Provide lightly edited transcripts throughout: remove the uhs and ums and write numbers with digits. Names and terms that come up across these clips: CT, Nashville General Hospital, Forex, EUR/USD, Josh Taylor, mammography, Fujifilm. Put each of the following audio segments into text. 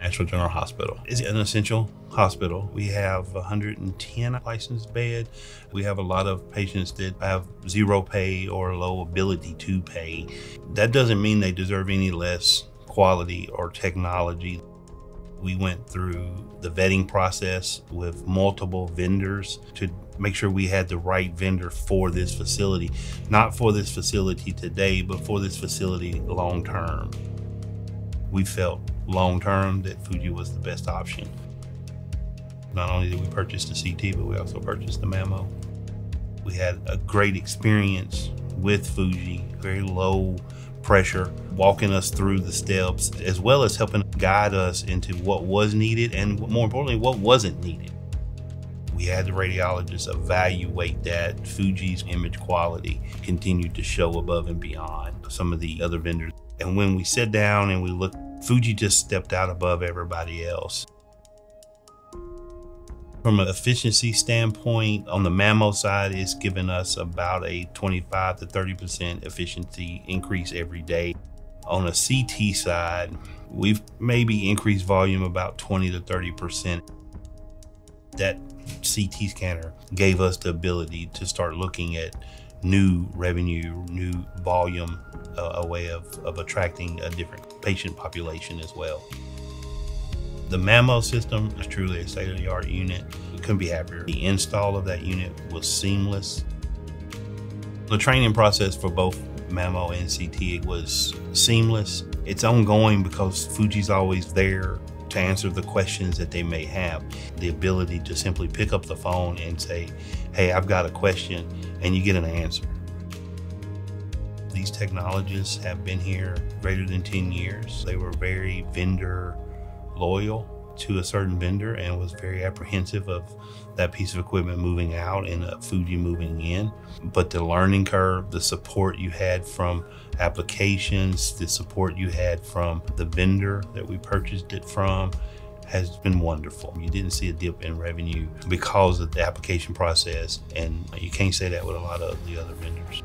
Nashville General Hospital. It's an essential hospital. We have 110 licensed beds. We have a lot of patients that have zero pay or low ability to pay. That doesn't mean they deserve any less quality or technology. We went through the vetting process with multiple vendors to make sure we had the right vendor for this facility. Not for this facility today, but for this facility long term. We felt long term that Fuji was the best option. Not only did we purchase the CT, but we also purchased the mammo. We had a great experience with Fuji, very low pressure, walking us through the steps, as well as helping guide us into what was needed and, more importantly, what wasn't needed. We had the radiologists evaluate that. Fuji's image quality continued to show above and beyond some of the other vendors. And when we sat down and we looked, Fuji just stepped out above everybody else. From an efficiency standpoint, on the mammo side, it's given us about a 25 to 30% efficiency increase every day. On a CT side, we've maybe increased volume about 20 to 30%. That CT scanner gave us the ability to start looking at new revenue, new volume, a way of attracting a different patient population as well. The mammo system is truly a state-of-the-art unit. We couldn't be happier. The install of that unit was seamless. The training process for both mammo and CT was seamless. It's ongoing because Fuji's always there to answer the questions that they may have. The ability to simply pick up the phone and say, hey, I've got a question, and you get an answer. These technologists have been here greater than 10 years. They were very vendor loyal to a certain vendor and was very apprehensive of that piece of equipment moving out and Fuji moving in. But the learning curve, the support you had from applications, the support you had from the vendor that we purchased it from has been wonderful. You didn't see a dip in revenue because of the application process, and you can't say that with a lot of the other vendors.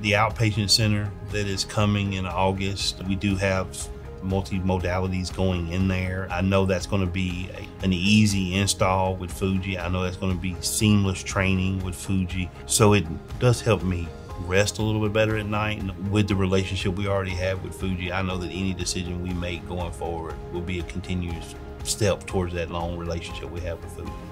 The outpatient center that is coming in August, we do have multi-modalities going in there. I know that's going to be an easy install with Fuji. I know that's going to be seamless training with Fuji. So it does help me rest a little bit better at night. And with the relationship we already have with Fuji, I know that any decision we make going forward will be a continuous step towards that long relationship we have with Fuji.